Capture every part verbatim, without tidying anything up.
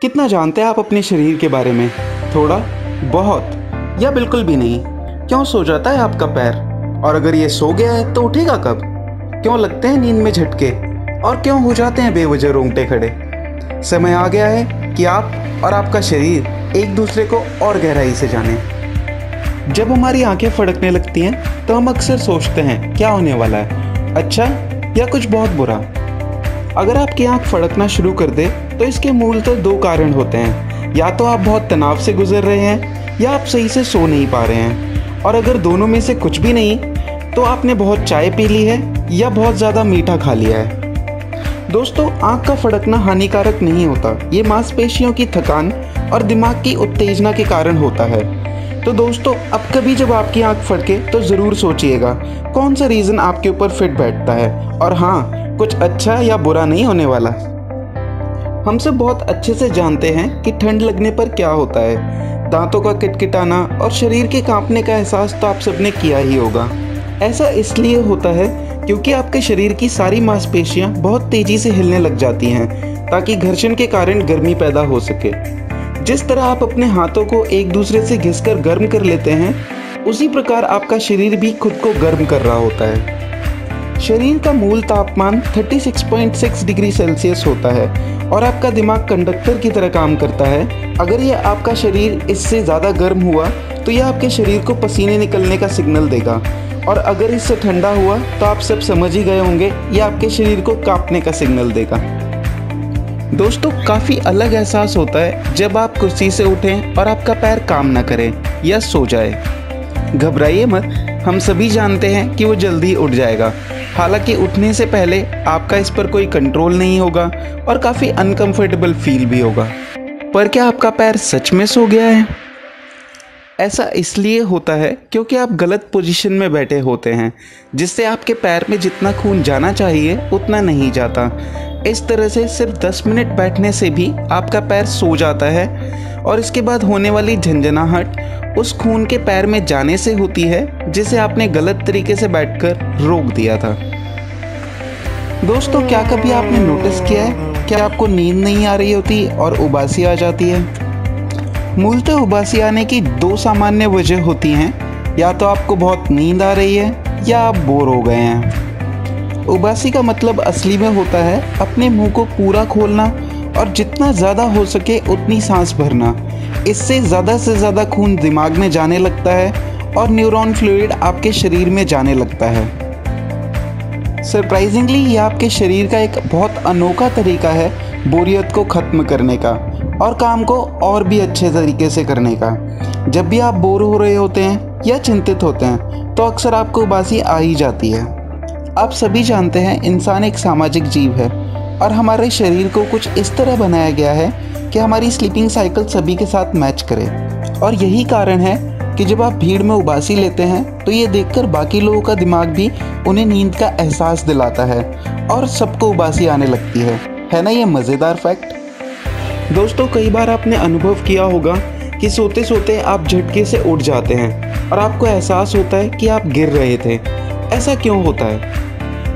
कितना जानते हैं आप अपने शरीर के बारे में? थोड़ा, बहुत या बिल्कुल भी नहीं? क्यों सो जाता है आपका पैर? और अगर ये सो गया है तो उठेगा कब? क्यों लगते हैं नींद में झटके और क्यों हो जाते हैं बेवजह रोंगटे खड़े? समय आ गया है कि आप और आपका शरीर एक दूसरे को और गहराई से जानें। जब हमारी आंखें फड़कने लगती हैं तो हम अक्सर सोचते हैं क्या होने वाला है, अच्छा या कुछ बहुत बुरा। अगर आपकी आंख फड़कना शुरू कर दे तो इसके मूलतः दो कारण होते हैं, या तो आप बहुत तनाव से गुजर रहे हैं या आप सही से सो नहीं पा रहे हैं। और अगर दोनों में से कुछ भी नहीं तो आपने बहुत चाय पी ली है या बहुत ज़्यादा मीठा खा लिया है। दोस्तों, आंख का फड़कना हानिकारक नहीं होता, ये मांसपेशियों की थकान और दिमाग की उत्तेजना के कारण होता है। तो दोस्तों, अब कभी जब आपकी आंख फड़के तो ज़रूर सोचिएगा कौन सा रीज़न आपके ऊपर फिट बैठता है। और हाँ, कुछ अच्छा या बुरा नहीं होने वाला। हम सब बहुत अच्छे से जानते हैं कि ठंड लगने पर क्या होता है। दांतों का किटकिटाना और शरीर के कांपने का एहसास तो आप सबने किया ही होगा। ऐसा इसलिए होता है क्योंकि आपके शरीर की सारी मांसपेशियां बहुत तेज़ी से हिलने लग जाती हैं ताकि घर्षण के कारण गर्मी पैदा हो सके। जिस तरह आप अपने हाथों को एक दूसरे से घिसकर गर्म कर लेते हैं, उसी प्रकार आपका शरीर भी खुद को गर्म कर रहा होता है। शरीर का मूल तापमान छत्तीस पॉइंट छह डिग्री सेल्सियस होता है और आपका दिमाग कंडक्टर की तरह काम करता है। अगर यह आपका शरीर इससे ज़्यादा गर्म हुआ तो यह आपके शरीर को पसीने निकलने का सिग्नल देगा, और अगर इससे ठंडा हुआ तो आप सब समझ ही गए होंगे, यह आपके शरीर को कांपने का सिग्नल देगा। दोस्तों, काफ़ी अलग एहसास होता है जब आप कुर्सी से उठें और आपका पैर काम ना करे या सो जाए। घबराइए मत, हम सभी जानते हैं कि वो जल्दी उठ जाएगा। हालांकि उठने से पहले आपका इस पर कोई कंट्रोल नहीं होगा और काफ़ी अनकंफर्टेबल फील भी होगा। पर क्या आपका पैर सच में सो गया है? ऐसा इसलिए होता है क्योंकि आप गलत पोजीशन में बैठे होते हैं, जिससे आपके पैर में जितना खून जाना चाहिए उतना नहीं जाता। इस तरह से सिर्फ दस मिनट बैठने से भी आपका पैर सो जाता है, और इसके बाद होने वाली झंझनाहट उस खून के पैर में जाने से होती है जिसे आपने गलत तरीके से बैठकर रोक दिया था। दोस्तों, क्या कभी आपने नोटिस किया है कि आपको नींद नहीं आ रही होती और उबासी आ जाती है? मूलतः उबासी आने की दो सामान्य वजह होती हैं, या तो आपको बहुत नींद आ रही है या आप बोर हो गए हैं। उबासी का मतलब असली में होता है अपने मुंह को पूरा खोलना और जितना ज़्यादा हो सके उतनी सांस भरना। इससे ज़्यादा से ज़्यादा खून दिमाग में जाने लगता है और न्यूरॉन फ्लूइड आपके शरीर में जाने लगता है। सरप्राइजिंगली, यह आपके शरीर का एक बहुत अनोखा तरीका है बोरियत को ख़त्म करने का और काम को और भी अच्छे तरीके से करने का। जब भी आप बोर हो रहे होते हैं या चिंतित होते हैं तो अक्सर आपको उबासी आ ही जाती है। आप सभी जानते हैं इंसान एक सामाजिक जीव है और हमारे शरीर को कुछ इस तरह बनाया गया है कि हमारी स्लीपिंग साइकिल सभी के साथ मैच करे, और यही कारण है कि जब आप भीड़ में उबासी लेते हैं तो ये देखकर बाकी लोगों का दिमाग भी उन्हें नींद का एहसास दिलाता है और सबको उबासी आने लगती है। है ना ये मज़ेदार फैक्ट? दोस्तों, कई बार आपने अनुभव किया होगा कि सोते सोते आप झटके से उठ जाते हैं और आपको एहसास होता है कि आप गिर रहे थे। ऐसा क्यों होता है?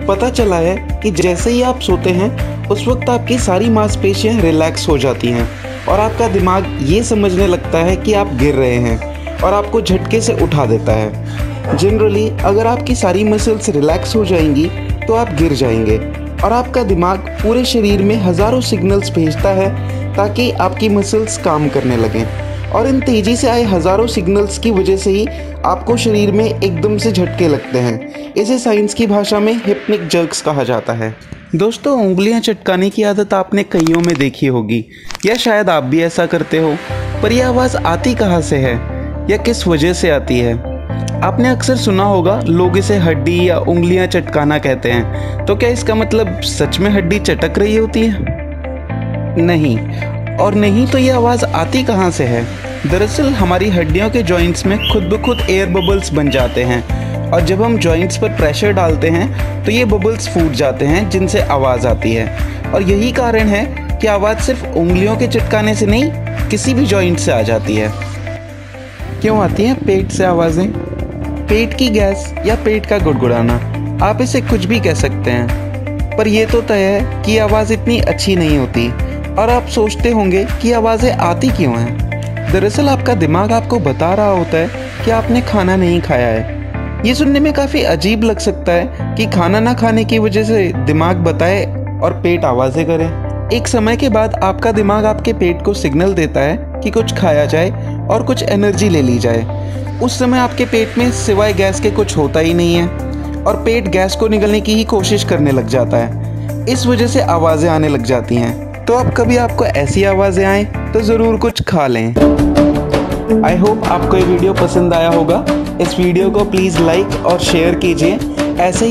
पता चला है कि जैसे ही आप सोते हैं उस वक्त आपकी सारी मांसपेशियां रिलैक्स हो जाती हैं और आपका दिमाग ये समझने लगता है कि आप गिर रहे हैं और आपको झटके से उठा देता है। जनरली अगर आपकी सारी मसल्स रिलैक्स हो जाएंगी तो आप गिर जाएंगे, और आपका दिमाग पूरे शरीर में हज़ारों सिग्नल्स भेजता है ताकि आपकी मसल्स काम करने लगें, और इन तेज़ी से आए हज़ारों सिग्नल्स की वजह से ही आपको शरीर में एकदम से झटके लगते हैं। इसे साइंस की भाषा में हिप्निक जर्क्स कहा जाता है। दोस्तों, उंगलियां चटकाने की आदत आपने कईयों में देखी होगी, या शायद आप भी ऐसा करते हो। पर यह आवाज़ आती कहाँ से है या किस वजह से आती है? आपने अक्सर सुना होगा लोग इसे हड्डी या उंगलियां चटकाना कहते हैं। तो क्या इसका मतलब सच में हड्डी चटक रही होती है? नहीं, और नहीं तो यह आवाज़ आती कहाँ से है? दरअसल हमारी हड्डियों के जॉइंट्स में खुद ब खुद एयर बबल्स बन जाते हैं, और जब हम जॉइंट्स पर प्रेशर डालते हैं तो ये बबल्स फूट जाते हैं जिनसे आवाज़ आती है। और यही कारण है कि आवाज़ सिर्फ उंगलियों के चटकाने से नहीं, किसी भी जॉइंट से आ जाती है। क्यों आती हैं पेट से आवाज़ें? पेट की गैस या पेट का गुड़गुड़ाना, आप इसे कुछ भी कह सकते हैं, पर यह तो तय है कि आवाज़ इतनी अच्छी नहीं होती और आप सोचते होंगे कि आवाज़ें आती क्यों हैं। दरअसल आपका दिमाग आपको बता रहा होता है कि आपने खाना नहीं खाया है। ये सुनने में काफ़ी अजीब लग सकता है कि खाना ना खाने की वजह से दिमाग बताए और पेट आवाज़ें करे। एक समय के बाद आपका दिमाग आपके पेट को सिग्नल देता है कि कुछ खाया जाए और कुछ एनर्जी ले ली जाए। उस समय आपके पेट में सिवाय गैस के कुछ होता ही नहीं है और पेट गैस को निगलने की ही कोशिश करने लग जाता है। इस वजह से आवाज़ें आने लग जाती हैं। तो अब कभी आपको ऐसी आवाज़ें आएँ तो ज़रूर कुछ खा लें। आई होप आपको ये वीडियो पसंद आया होगा। इस वीडियो को प्लीज़ लाइक और शेयर कीजिए। ऐसे